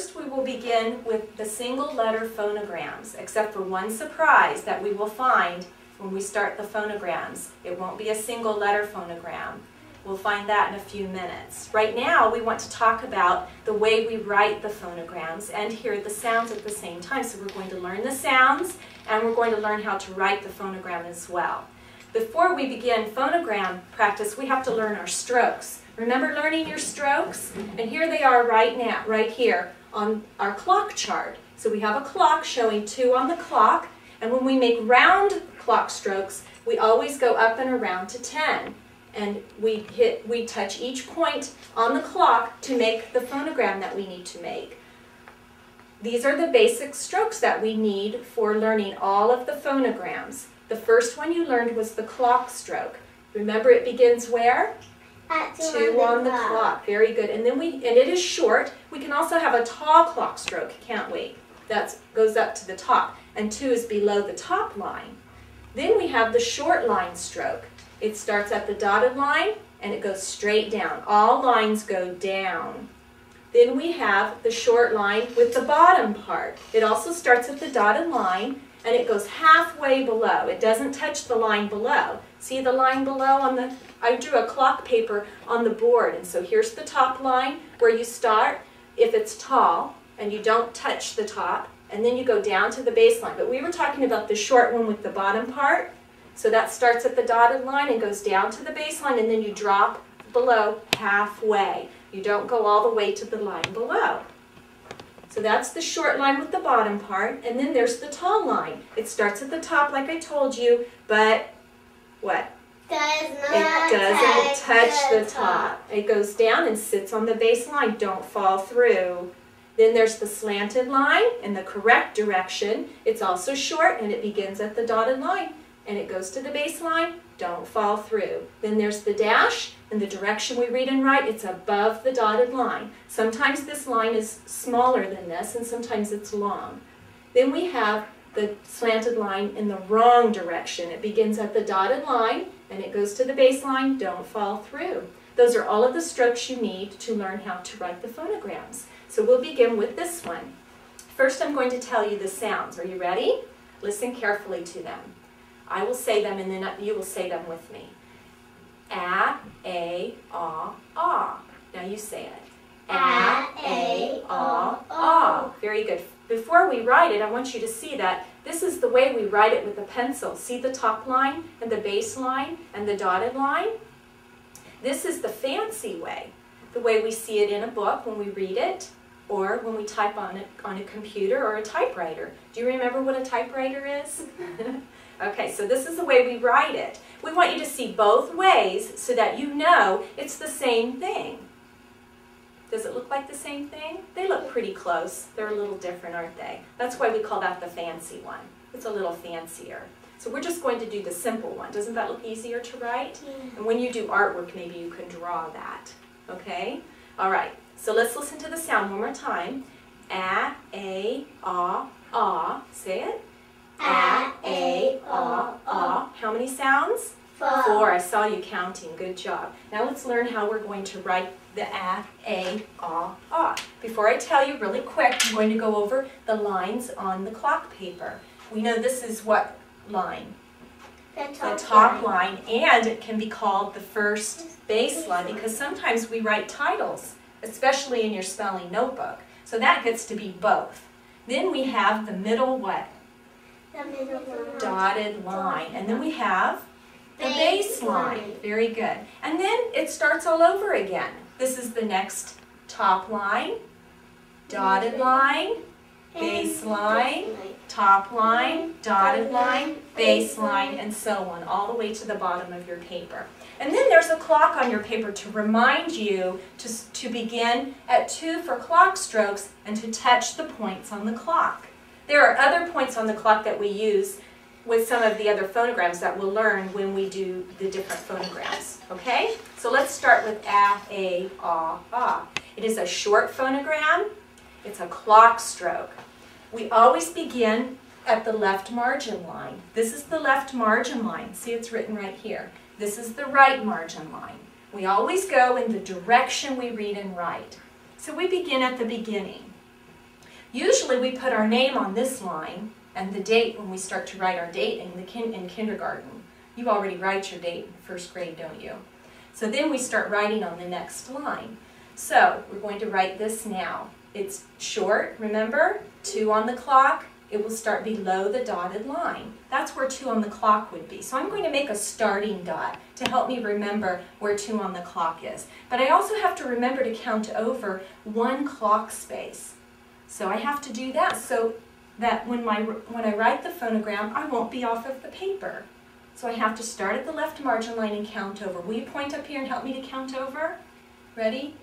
First, we will begin with the single letter phonograms, except for one surprise that we will find when we start the phonograms. It won't be a single letter phonogram. We'll find that in a few minutes. Right now, we want to talk about the way we write the phonograms and hear the sounds at the same time. So we're going to learn the sounds, and we're going to learn how to write the phonogram as well. Before we begin phonogram practice, we have to learn our strokes. Remember learning your strokes? And here they are right now, right here on our clock chart. So we have a clock showing 2 on the clock, and when we make round clock strokes, we always go up and around to 10. And we touch each point on the clock to make the phonogram that we need to make. These are the basic strokes that we need for learning all of the phonograms. The first one you learned was the clock stroke. Remember, it begins where? At 2 on the clock. Very good. And then it is short. We can also have a tall clock stroke, can't we? That goes up to the top, and 2 is below the top line. Then we have the short line stroke. It starts at the dotted line, and it goes straight down. All lines go down. Then we have the short line with the bottom part. It also starts at the dotted line, and it goes halfway below. It doesn't touch the line below. See the line below on the... I drew a clock paper on the board, and so here's the top line where you start if it's tall, and you don't touch the top, and then you go down to the baseline. But we were talking about the short one with the bottom part. So that starts at the dotted line and goes down to the baseline, and then you drop below halfway. You don't go all the way to the line below. So that's the short line with the bottom part, and then there's the tall line. It starts at the top, like I told you, but what? It doesn't touch the top. It goes down and sits on the baseline. Don't fall through. Then there's the slanted line in the correct direction. It's also short, and it begins at the dotted line, and it goes to the baseline. Don't fall through. Then there's the dash. In the direction we read and write, it's above the dotted line. Sometimes this line is smaller than this, and sometimes it's long. Then we have the slanted line in the wrong direction. It begins at the dotted line, and it goes to the baseline. Don't fall through. Those are all of the strokes you need to learn how to write the phonograms. So we'll begin with this one. First, I'm going to tell you the sounds. Are you ready? Listen carefully to them. I will say them, and then you will say them with me. A, A, A. Now you say it. A, A. Very good. Before we write it, I want you to see that this is the way we write it with a pencil. See the top line, and the base line, and the dotted line? This is the fancy way, the way we see it in a book when we read it, or when we type on a computer or a typewriter. Do you remember what a typewriter is? Okay, so this is the way we write it. We want you to see both ways so that you know it's the same thing. Does it look like the same thing? They look pretty close. They're a little different, aren't they? That's why we call that the fancy one. It's a little fancier. So we're just going to do the simple one. Doesn't that look easier to write? Yeah. And when you do artwork, maybe you can draw that. Okay? All right. So let's listen to the sound one more time. A, A. Say it. A, A. How many sounds? 4. I saw you counting. Good job. Now let's learn how we're going to write the A, A. Before I tell you really quick, I'm going to go over the lines on the clock paper. We know this is what line? The top line. And it can be called the first baseline because sometimes we write titles, especially in your spelling notebook. So that gets to be both. Then we have the middle what? The middle line. Dotted line. And then we have the baseline. Very good. And then it starts all over again. This is the next top line, dotted line, baseline, top line, dotted line, baseline, and so on, all the way to the bottom of your paper. And then there's a clock on your paper to remind you to begin at 2 for clock strokes and to touch the points on the clock. There are other points on the clock that we use with some of the other phonograms that we'll learn when we do the different phonograms. Okay? So let's start with A, A. It is a short phonogram. It's a clock stroke. We always begin at the left margin line. This is the left margin line. See, it's written right here. This is the right margin line. We always go in the direction we read and write. So we begin at the beginning. Usually we put our name on this line and the date when we start to write our date in kindergarten. You already write your date in first grade, don't you? So then we start writing on the next line. So we're going to write this now. It's short, remember? 2 on the clock. It will start below the dotted line. That's where 2 on the clock would be. So I'm going to make a starting dot to help me remember where 2 on the clock is. But I also have to remember to count over 1 clock space. So I have to do that so that when I write the phonogram, I won't be off of the paper. So I have to start at the left margin line and count over. Will you point up here and help me to count over? Ready?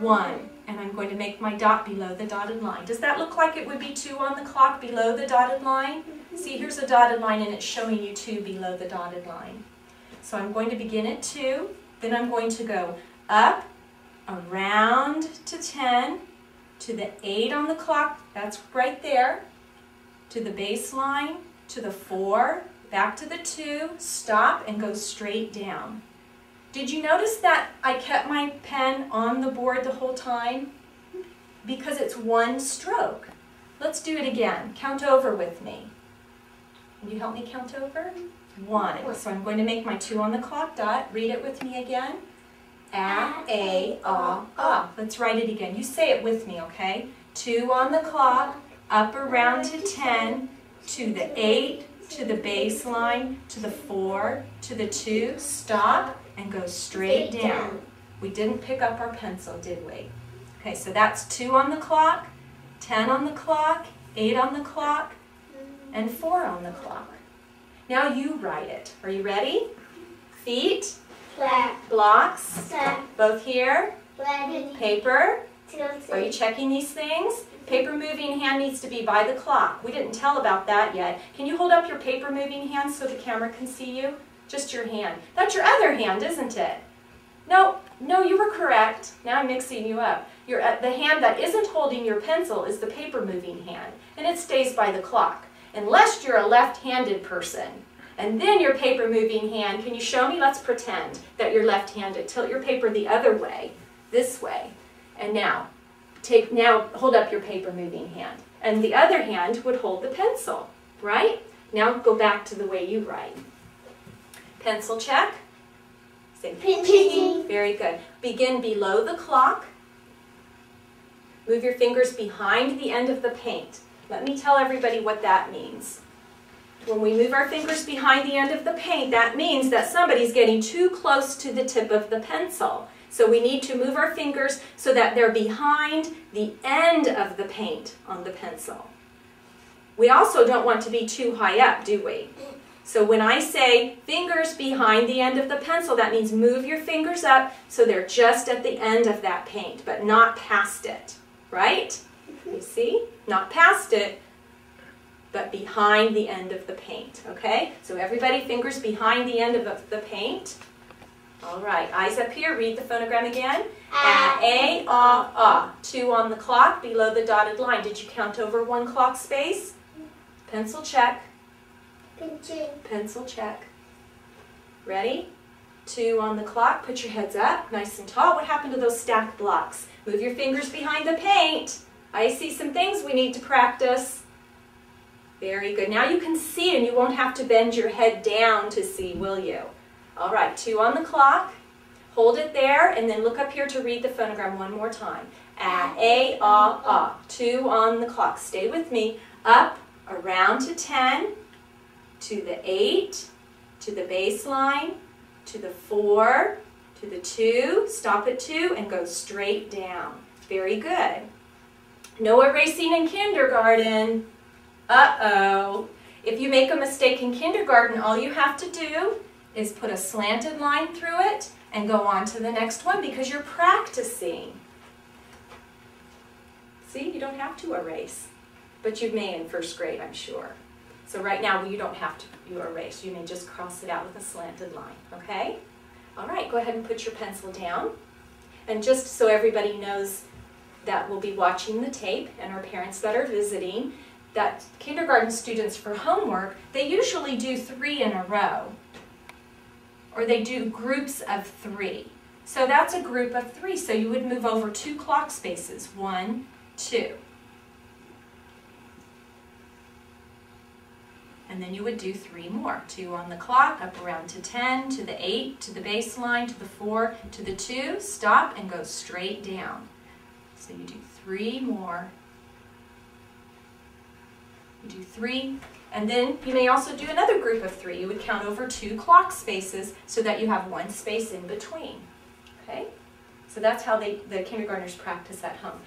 1. And I'm going to make my dot below the dotted line. Does that look like it would be 2 on the clock below the dotted line? See, here's a dotted line and it's showing you 2 below the dotted line. So I'm going to begin at 2, then I'm going to go up, around to 10, to the 8 on the clock, that's right there, to the baseline, to the 4, back to the 2, stop and go straight down. Did you notice that I kept my pen on the board the whole time? Because it's 1 stroke. Let's do it again. Count over with me. Can you help me count over? 1. So I'm going to make my 2 on the clock dot. Read it with me again. A, a. Let's write it again. You say it with me, okay? 2 on the clock, up around to 10, to the 8, to the baseline, to the 4, to the 2, stop, and go straight down. We didn't pick up our pencil, did we? Okay, so that's 2 on the clock, 10 on the clock, 8 on the clock, and 4 on the clock. Now you write it. Are you ready? Feet. Black. Blocks. Black. Both here. Black. Paper. Are you checking these things? Paper moving hand needs to be by the clock. We didn't tell about that yet. Can you hold up your paper moving hand so the camera can see you? Just your hand. That's your other hand, isn't it? No, no, you were correct. Now I'm mixing you up. The hand that isn't holding your pencil is the paper moving hand, and it stays by the clock, unless you're a left-handed person. And then your paper moving hand, can you show me? Let's pretend that you're left-handed. Tilt your paper the other way, this way. And now, hold up your paper moving hand. And the other hand would hold the pencil, right? Now go back to the way you write. Pencil check. Say pinching. Very good. Begin below the clock. Move your fingers behind the end of the paint. Let me tell everybody what that means. When we move our fingers behind the end of the paint, that means that somebody's getting too close to the tip of the pencil. So we need to move our fingers so that they're behind the end of the paint on the pencil. We also don't want to be too high up, do we? So when I say fingers behind the end of the pencil, that means move your fingers up so they're just at the end of that paint, but not past it, right? You see? Not past it, but behind the end of the paint, okay? So everybody, fingers behind the end of the paint. All right, eyes up here, read the phonogram again. A, a. 2 on the clock, below the dotted line. Did you count over 1 clock space? Pencil check. Pinching. Pencil check. Ready? 2 on the clock, put your heads up, nice and tall. What happened to those stacked blocks? Move your fingers behind the paint. I see some things we need to practice. Very good. Now you can see and you won't have to bend your head down to see, will you? All right, 2 on the clock. Hold it there and then look up here to read the phonogram one more time. A, a. 2 on the clock. Stay with me. Up, around to 10, to the 8, to the baseline, to the 4, to the 2, stop at 2 and go straight down. Very good. No erasing in kindergarten. Uh-oh. If you make a mistake in kindergarten, all you have to do is put a slanted line through it and go on to the next one because you're practicing. See, you don't have to erase, but you may in first grade, I'm sure. So right now, you don't have to erase. You may just cross it out with a slanted line, okay? All right, go ahead and put your pencil down. And just so everybody knows that we'll be watching the tape and our parents that are visiting, that kindergarten students for homework, they usually do 3 in a row, or they do groups of 3. So that's a group of 3, so you would move over 2 clock spaces, 1, 2. and then you would do 3 more. 2 on the clock, up around to 10, to the 8, to the baseline, to the 4, to the 2, stop and go straight down. So you do 3 more. You do 3, and then you may also do another group of 3. You would count over 2 clock spaces so that you have 1 space in between. Okay? So that's how the kindergartners practice at home.